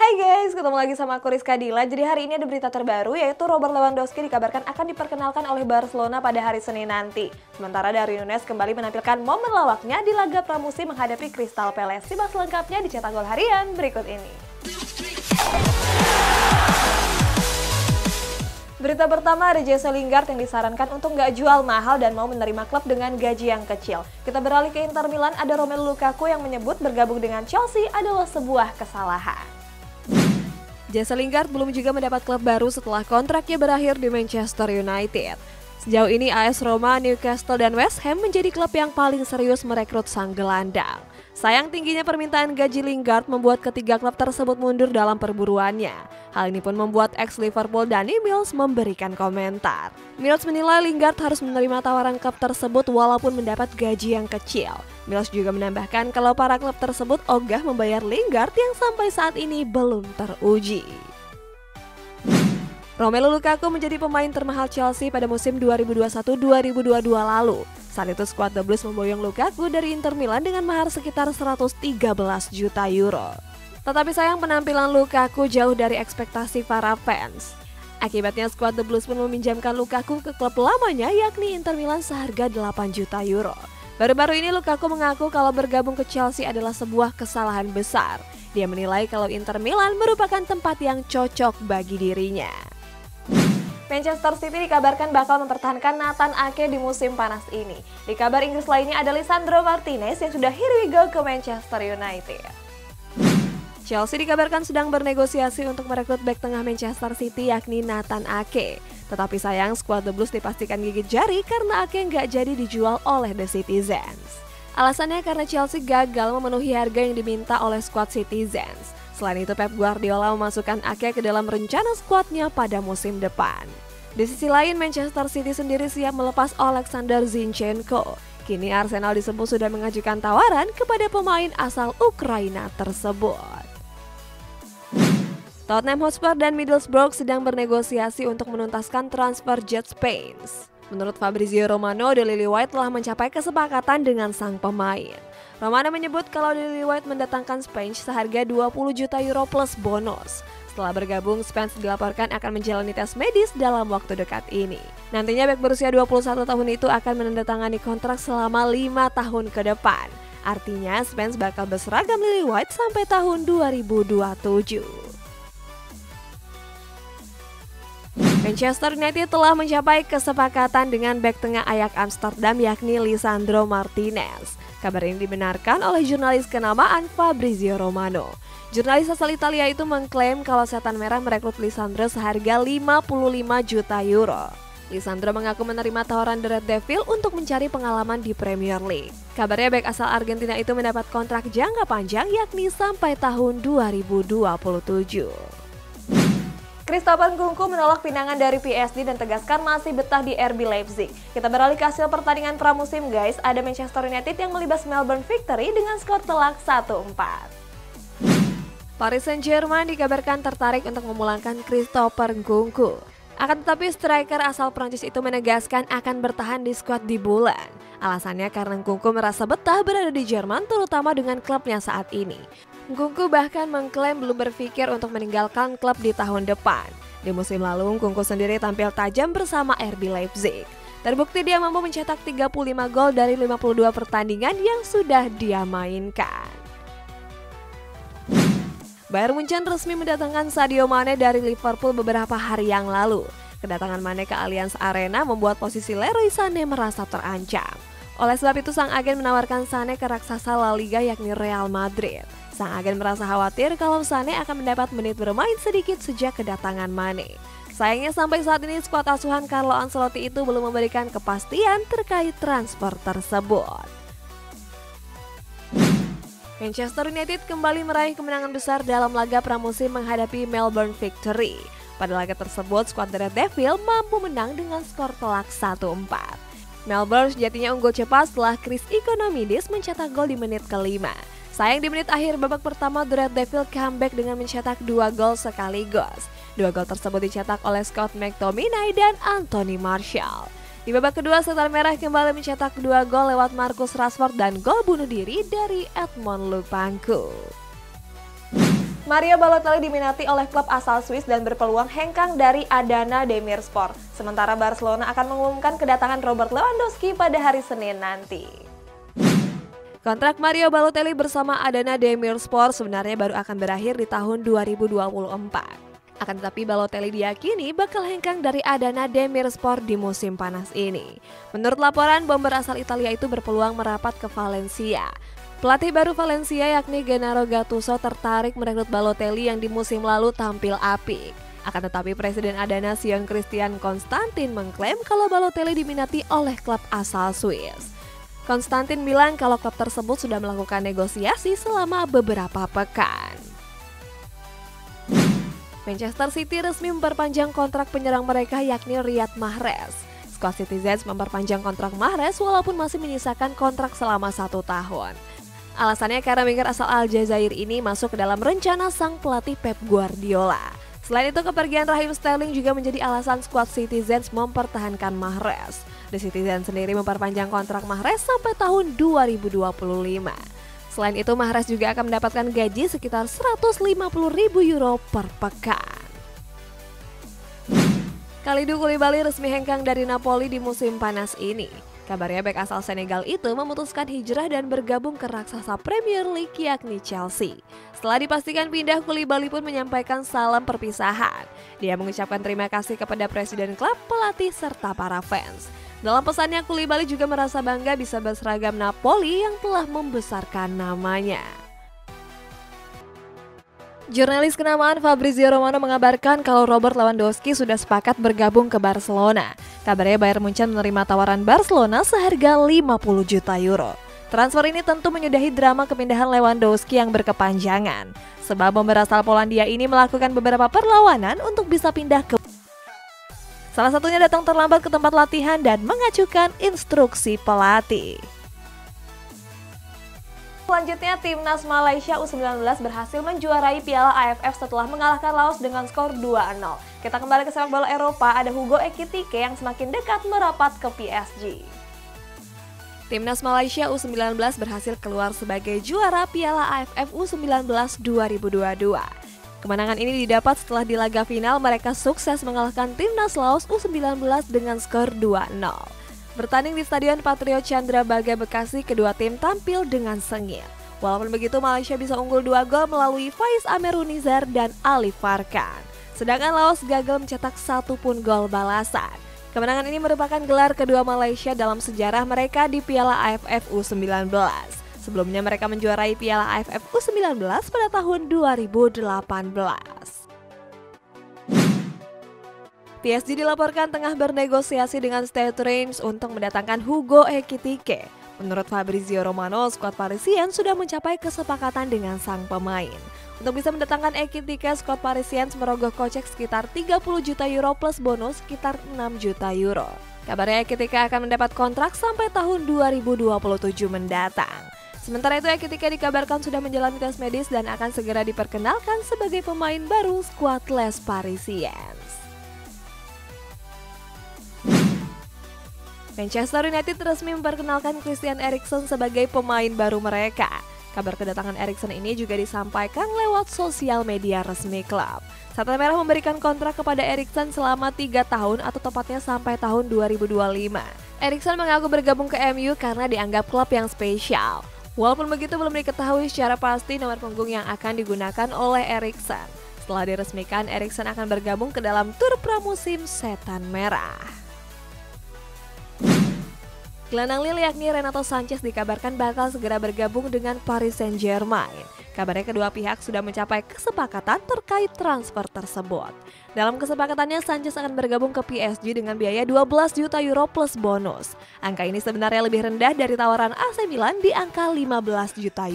Hai guys, ketemu lagi sama aku Rizka Dila. Jadi hari ini ada berita terbaru, yaitu Robert Lewandowski dikabarkan akan diperkenalkan oleh Barcelona pada hari Senin nanti. Sementara Darwin Núñez kembali menampilkan momen lawaknya di laga pramusim menghadapi Crystal Palace. Simak selengkapnya di Cetak Gol Harian berikut ini. Berita pertama, ada Jesse Lingard yang disarankan untuk nggak jual mahal dan mau menerima klub dengan gaji yang kecil. Kita beralih ke Inter Milan, ada Romelu Lukaku yang menyebut bergabung dengan Chelsea adalah sebuah kesalahan. Jesse Lingard belum juga mendapat klub baru setelah kontraknya berakhir di Manchester United. Sejauh ini AS Roma, Newcastle, dan West Ham menjadi klub yang paling serius merekrut sang gelandang. Sayang, tingginya permintaan gaji Lingard membuat ketiga klub tersebut mundur dalam perburuannya. Hal ini pun membuat ex-Liverpool Danny Mills memberikan komentar. Mills menilai Lingard harus menerima tawaran klub tersebut walaupun mendapat gaji yang kecil. Mills juga menambahkan kalau para klub tersebut ogah membayar Lingard yang sampai saat ini belum teruji. Romelu Lukaku menjadi pemain termahal Chelsea pada musim 2021-2022 lalu. Saat itu skuad The Blues memboyong Lukaku dari Inter Milan dengan mahar sekitar 113 juta euro. Tetapi sayang, penampilan Lukaku jauh dari ekspektasi para fans. Akibatnya skuad The Blues pun meminjamkan Lukaku ke klub lamanya, yakni Inter Milan, seharga 8 juta euro. Baru-baru ini Lukaku mengaku kalau bergabung ke Chelsea adalah sebuah kesalahan besar. Dia menilai kalau Inter Milan merupakan tempat yang cocok bagi dirinya. Manchester City dikabarkan bakal mempertahankan Nathan Ake di musim panas ini. Di kabar Inggris lainnya ada Lisandro Martinez yang sudah here we go ke Manchester United. Chelsea dikabarkan sedang bernegosiasi untuk merekrut bek tengah Manchester City, yakni Nathan Ake. Tetapi sayang, skuad The Blues dipastikan gigit jari karena Ake nggak jadi dijual oleh The Citizens. Alasannya karena Chelsea gagal memenuhi harga yang diminta oleh skuad Citizens. Selain itu, Pep Guardiola memasukkan Ake ke dalam rencana skuadnya pada musim depan. Di sisi lain, Manchester City sendiri siap melepas Alexander Zinchenko. Kini Arsenal disebut sudah mengajukan tawaran kepada pemain asal Ukraina tersebut. Tottenham Hotspur dan Middlesbrough sedang bernegosiasi untuk menuntaskan transfer Djed Spence. Menurut Fabrizio Romano, Daily White telah mencapai kesepakatan dengan sang pemain. Romano menyebut kalau Daily White mendatangkan Spence seharga 20 juta euro plus bonus. Setelah bergabung, Spence dilaporkan akan menjalani tes medis dalam waktu dekat ini. Nantinya bek berusia 21 tahun itu akan menandatangani kontrak selama 5 tahun ke depan. Artinya Spence bakal berseragam Lily White sampai tahun 2027. Manchester United telah mencapai kesepakatan dengan bek tengah Ajax Amsterdam, yakni Lisandro Martinez. Kabar ini dibenarkan oleh jurnalis kenamaan Fabrizio Romano. Jurnalis asal Italia itu mengklaim kalau Setan Merah merekrut Lisandro seharga 55 juta euro. Lisandro mengaku menerima tawaran The Red Devil untuk mencari pengalaman di Premier League. Kabarnya bek asal Argentina itu mendapat kontrak jangka panjang, yakni sampai tahun 2027. Christopher Nkunku menolak pinangan dari PSG dan tegaskan masih betah di RB Leipzig. Kita beralih ke hasil pertandingan pramusim guys, ada Manchester United yang melibas Melbourne Victory dengan skor telak 1-4. Paris Saint-Germain dikabarkan tertarik untuk memulangkan Christopher Nkunku. Akan tetapi striker asal Prancis itu menegaskan akan bertahan di skuad di bulan. Alasannya karena Nkunku merasa betah berada di Jerman, terutama dengan klubnya saat ini. Nkunku bahkan mengklaim belum berpikir untuk meninggalkan klub di tahun depan. Di musim lalu, Nkunku sendiri tampil tajam bersama RB Leipzig. Terbukti dia mampu mencetak 35 gol dari 52 pertandingan yang sudah dia mainkan. Bayern Munchen resmi mendatangkan Sadio Mane dari Liverpool beberapa hari yang lalu. Kedatangan Mane ke Allianz Arena membuat posisi Leroy Sané merasa terancam. Oleh sebab itu, sang agen menawarkan Sané ke raksasa La Liga, yakni Real Madrid. Sang agen merasa khawatir kalau Sané akan mendapat menit bermain sedikit sejak kedatangan Mane. Sayangnya sampai saat ini skuad asuhan Carlo Ancelotti itu belum memberikan kepastian terkait transfer tersebut. Manchester United kembali meraih kemenangan besar dalam laga pramusim menghadapi Melbourne Victory. Pada laga tersebut, skuad The Red Devil mampu menang dengan skor telak 1-4. Melbourne sejatinya unggul cepat setelah Chris Economidis mencetak gol di menit kelima. Sayang, di menit akhir babak pertama, The Red Devil comeback dengan mencetak 2 gol sekaligus. 2 gol tersebut dicetak oleh Scott McTominay dan Anthony Martial. Di babak kedua, Setan Merah kembali mencetak 2 gol lewat Marcus Rashford dan gol bunuh diri dari Edmond Lupanku. Mario Balotelli diminati oleh klub asal Swiss dan berpeluang hengkang dari Adana Demirspor. Sementara Barcelona akan mengumumkan kedatangan Robert Lewandowski pada hari Senin nanti. Kontrak Mario Balotelli bersama Adana Demirspor sebenarnya baru akan berakhir di tahun 2024. Akan tetapi Balotelli diyakini bakal hengkang dari Adana Demirspor di musim panas ini. Menurut laporan, bomber asal Italia itu berpeluang merapat ke Valencia. Pelatih baru Valencia yakni Gennaro Gattuso tertarik merekrut Balotelli yang di musim lalu tampil apik. Akan tetapi Presiden Adana Sion Christian Konstantin mengklaim kalau Balotelli diminati oleh klub asal Swiss. Konstantin bilang kalau klub tersebut sudah melakukan negosiasi selama beberapa pekan. Manchester City resmi memperpanjang kontrak penyerang mereka yakni Riyad Mahrez. Skuad Citizens memperpanjang kontrak Mahrez walaupun masih menyisakan kontrak selama 1 tahun. Alasannya karena winger asal Aljazair ini masuk ke dalam rencana sang pelatih Pep Guardiola. Selain itu, kepergian Raheem Sterling juga menjadi alasan skuad Citizens mempertahankan Mahrez. The Citizens sendiri memperpanjang kontrak Mahrez sampai tahun 2025. Selain itu, Mahrez juga akan mendapatkan gaji sekitar €150.000 per pekan. Kalidou Koulibaly resmi hengkang dari Napoli di musim panas ini. Kabarnya bek asal Senegal itu memutuskan hijrah dan bergabung ke raksasa Premier League yakni Chelsea. Setelah dipastikan pindah, Koulibaly pun menyampaikan salam perpisahan. Dia mengucapkan terima kasih kepada presiden klub, pelatih, serta para fans. Dalam pesannya, Koulibaly juga merasa bangga bisa berseragam Napoli yang telah membesarkan namanya. Jurnalis kenamaan Fabrizio Romano mengabarkan kalau Robert Lewandowski sudah sepakat bergabung ke Barcelona. Kabarnya Bayern Munchen menerima tawaran Barcelona seharga €50 juta. Transfer ini tentu menyudahi drama kepindahan Lewandowski yang berkepanjangan. Sebab bomber asal Polandia ini melakukan beberapa perlawanan untuk bisa pindah ke. Salah satunya datang terlambat ke tempat latihan dan mengacukan instruksi pelatih. Selanjutnya, timnas Malaysia U19 berhasil menjuarai Piala AFF setelah mengalahkan Laos dengan skor 2-0. Kita kembali ke sepak bola Eropa, ada Hugo Ekitike yang semakin dekat merapat ke PSG. Timnas Malaysia U19 berhasil keluar sebagai juara Piala AFF U19 2022. Kemenangan ini didapat setelah di laga final mereka sukses mengalahkan timnas Laos U19 dengan skor 2-0. Bertanding di Stadion Patriot Candrabaga Bekasi, kedua tim tampil dengan sengit. Walaupun begitu, Malaysia bisa unggul 2 gol melalui Faiz Amerunizar dan Ali Farkan. Sedangkan Laos gagal mencetak 1 pun gol balasan. Kemenangan ini merupakan gelar kedua Malaysia dalam sejarah mereka di Piala AFF U19. Sebelumnya mereka menjuarai Piala AFF U19 pada tahun 2018. PSG dilaporkan tengah bernegosiasi dengan Stade Reims untuk mendatangkan Hugo Ekitike. Menurut Fabrizio Romano, skuad Parisien sudah mencapai kesepakatan dengan sang pemain. Untuk bisa mendatangkan Ekitike, skuad Parisien merogoh kocek sekitar €30 juta plus bonus sekitar €6 juta. Kabarnya Ekitike akan mendapat kontrak sampai tahun 2027 mendatang. Sementara itu, Ekitike dikabarkan sudah menjalani tes medis dan akan segera diperkenalkan sebagai pemain baru skuad Les Parisiens. Manchester United resmi memperkenalkan Christian Eriksen sebagai pemain baru mereka. Kabar kedatangan Eriksen ini juga disampaikan lewat sosial media resmi klub. Satan Merah memberikan kontrak kepada Eriksen selama 3 tahun atau tepatnya sampai tahun 2025. Eriksen mengaku bergabung ke MU karena dianggap klub yang spesial. Walaupun begitu, belum diketahui secara pasti nomor punggung yang akan digunakan oleh Eriksen. Setelah diresmikan, Eriksen akan bergabung ke dalam tur pramusim Setan Merah. Gelandang Lille yakni Renato Sanches dikabarkan bakal segera bergabung dengan Paris Saint-Germain. Kabarnya kedua pihak sudah mencapai kesepakatan terkait transfer tersebut. Dalam kesepakatannya, Sanches akan bergabung ke PSG dengan biaya €12 juta plus bonus. Angka ini sebenarnya lebih rendah dari tawaran AC Milan di angka €15 juta.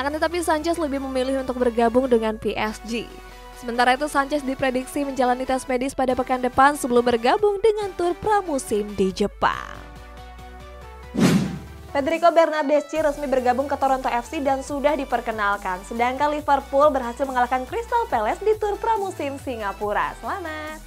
Akan tetapi Sanches lebih memilih untuk bergabung dengan PSG. Sementara itu, Sanches diprediksi menjalani tes medis pada pekan depan sebelum bergabung dengan tur pramusim di Jepang. Federico Bernardeschi resmi bergabung ke Toronto FC dan sudah diperkenalkan. Sedangkan Liverpool berhasil mengalahkan Crystal Palace di tur pramusim Singapura. Selamat!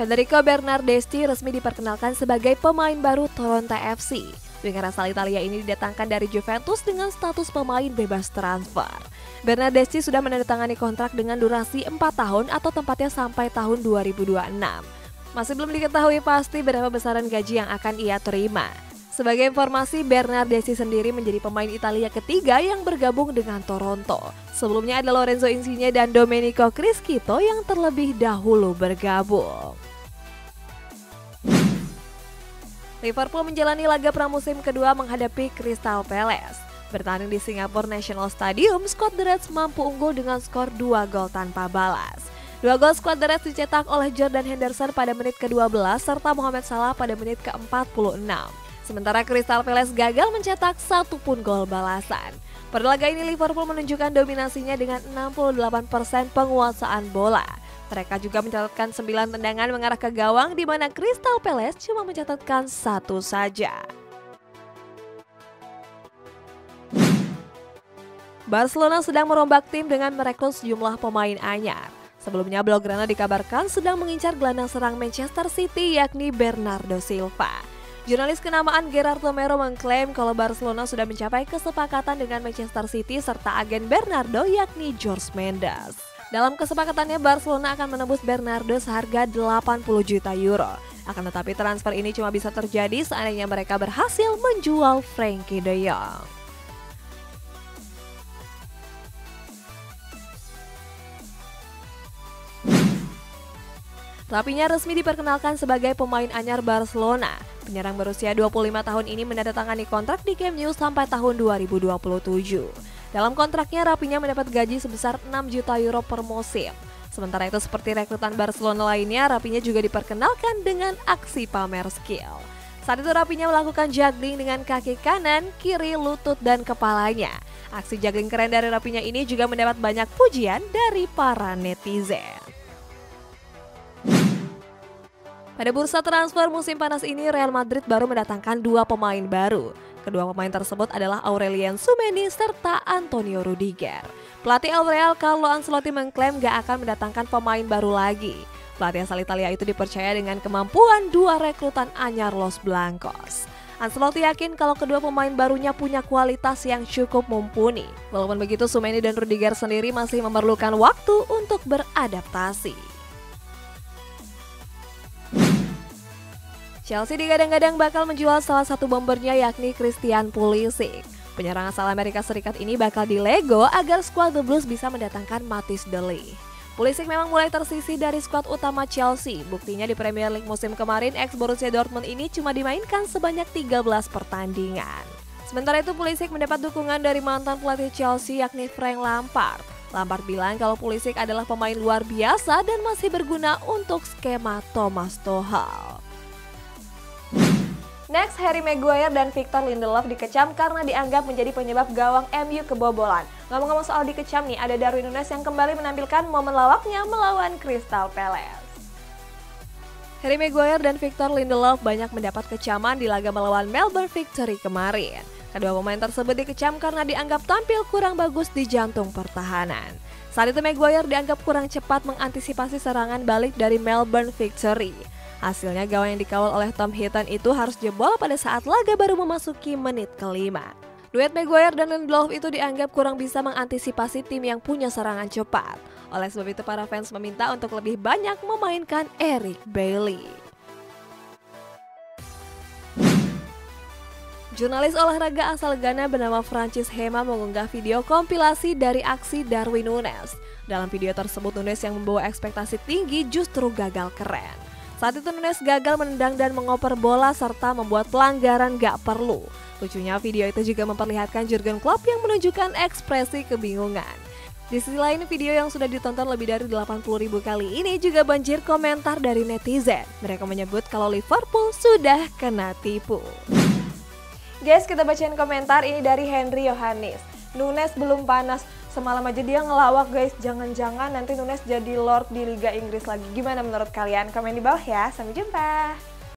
Federico Bernardeschi resmi diperkenalkan sebagai pemain baru Toronto FC. Wingera asal Italia ini didatangkan dari Juventus dengan status pemain bebas transfer. Bernardeschi sudah menandatangani kontrak dengan durasi 4 tahun atau tempatnya sampai tahun 2026. Masih belum diketahui pasti berapa besaran gaji yang akan ia terima. Sebagai informasi, Bernardeschi sendiri menjadi pemain Italia ketiga yang bergabung dengan Toronto. Sebelumnya ada Lorenzo Insigne dan Domenico Cristito yang terlebih dahulu bergabung. Liverpool menjalani laga pramusim kedua menghadapi Crystal Palace. Bertanding di Singapore National Stadium, skuad The Reds mampu unggul dengan skor 2 gol tanpa balas. 2 gol skuad The Reds dicetak oleh Jordan Henderson pada menit ke-12 serta Mohamed Salah pada menit ke-46. Sementara Crystal Palace gagal mencetak 1 pun gol balasan. Pada laga ini Liverpool menunjukkan dominasinya dengan 68% penguasaan bola. Mereka juga mencatatkan 9 tendangan mengarah ke gawang, di mana Crystal Palace cuma mencatatkan 1 saja. Barcelona sedang merombak tim dengan merekrut sejumlah pemain anyar. Sebelumnya Blaugrana dikabarkan sedang mengincar gelandang serang Manchester City yakni Bernardo Silva. Jurnalis kenamaan Gerard Romero mengklaim kalau Barcelona sudah mencapai kesepakatan dengan Manchester City serta agen Bernardo yakni George Mendes. Dalam kesepakatannya, Barcelona akan menebus Bernardo seharga 80 juta euro. Akan tetapi transfer ini cuma bisa terjadi seandainya mereka berhasil menjual Frankie de Jong. Rafinha resmi diperkenalkan sebagai pemain anyar Barcelona. Penyerang berusia 25 tahun ini menandatangani kontrak di Camp Nou sampai tahun 2027. Dalam kontraknya, Rafinha mendapat gaji sebesar 6 juta euro per musim. Sementara itu, seperti rekrutan Barcelona lainnya, Rafinha juga diperkenalkan dengan aksi pamer skill. Saat itu Rafinha melakukan juggling dengan kaki kanan, kiri, lutut, dan kepalanya. Aksi juggling keren dari Rafinha ini juga mendapat banyak pujian dari para netizen. Pada bursa transfer musim panas ini, Real Madrid baru mendatangkan 2 pemain baru. Kedua pemain tersebut adalah Aurelien Tchouameni serta Antonio Rudiger. Pelatih Al Real Carlo Ancelotti mengklaim gak akan mendatangkan pemain baru lagi. Pelatih asal Italia itu dipercaya dengan kemampuan 2 rekrutan anyar Los Blancos. Ancelotti yakin kalau kedua pemain barunya punya kualitas yang cukup mumpuni. Walaupun begitu, Tchouameni dan Rudiger sendiri masih memerlukan waktu untuk beradaptasi. Chelsea digadang-gadang bakal menjual salah satu bombernya yakni Christian Pulisic. Penyerang asal Amerika Serikat ini bakal dilego agar skuad The Blues bisa mendatangkan Mathis de Ligt. Pulisic memang mulai tersisih dari skuad utama Chelsea. Buktinya di Premier League musim kemarin, ex Borussia Dortmund ini cuma dimainkan sebanyak 13 pertandingan. Sementara itu Pulisic mendapat dukungan dari mantan pelatih Chelsea yakni Frank Lampard. Lampard bilang kalau Pulisic adalah pemain luar biasa dan masih berguna untuk skema Thomas Tuchel. Next, Harry Maguire dan Victor Lindelof dikecam karena dianggap menjadi penyebab gawang MU kebobolan. Ngomong-ngomong soal dikecam nih, ada Darwin Núñez yang kembali menampilkan momen lawaknya melawan Crystal Palace. Harry Maguire dan Victor Lindelof banyak mendapat kecaman di laga melawan Melbourne Victory kemarin. Kedua pemain tersebut dikecam karena dianggap tampil kurang bagus di jantung pertahanan. Saat itu Maguire dianggap kurang cepat mengantisipasi serangan balik dari Melbourne Victory. Hasilnya gawang yang dikawal oleh Tom Heaton itu harus jebol pada saat laga baru memasuki menit ke-5. Duet Maguire dan Lindelof itu dianggap kurang bisa mengantisipasi tim yang punya serangan cepat. Oleh sebab itu para fans meminta untuk lebih banyak memainkan Eric Bailly. Jurnalis olahraga asal Ghana bernama Francis Hema mengunggah video kompilasi dari aksi Darwin Núñez. Dalam video tersebut Núñez yang membawa ekspektasi tinggi justru gagal keren. Saat itu Núñez gagal menendang dan mengoper bola serta membuat pelanggaran gak perlu. Lucunya video itu juga memperlihatkan Jurgen Klopp yang menunjukkan ekspresi kebingungan. Di sisi lain, video yang sudah ditonton lebih dari 80.000 kali ini juga banjir komentar dari netizen. Mereka menyebut kalau Liverpool sudah kena tipu. Guys, kita bacain komentar ini dari Henry Yohanes. Núñez belum panas, semalam aja dia ngelawak guys, jangan-jangan nanti Núñez jadi Lord di Liga Inggris lagi. Gimana menurut kalian? Komen di bawah ya, sampai jumpa!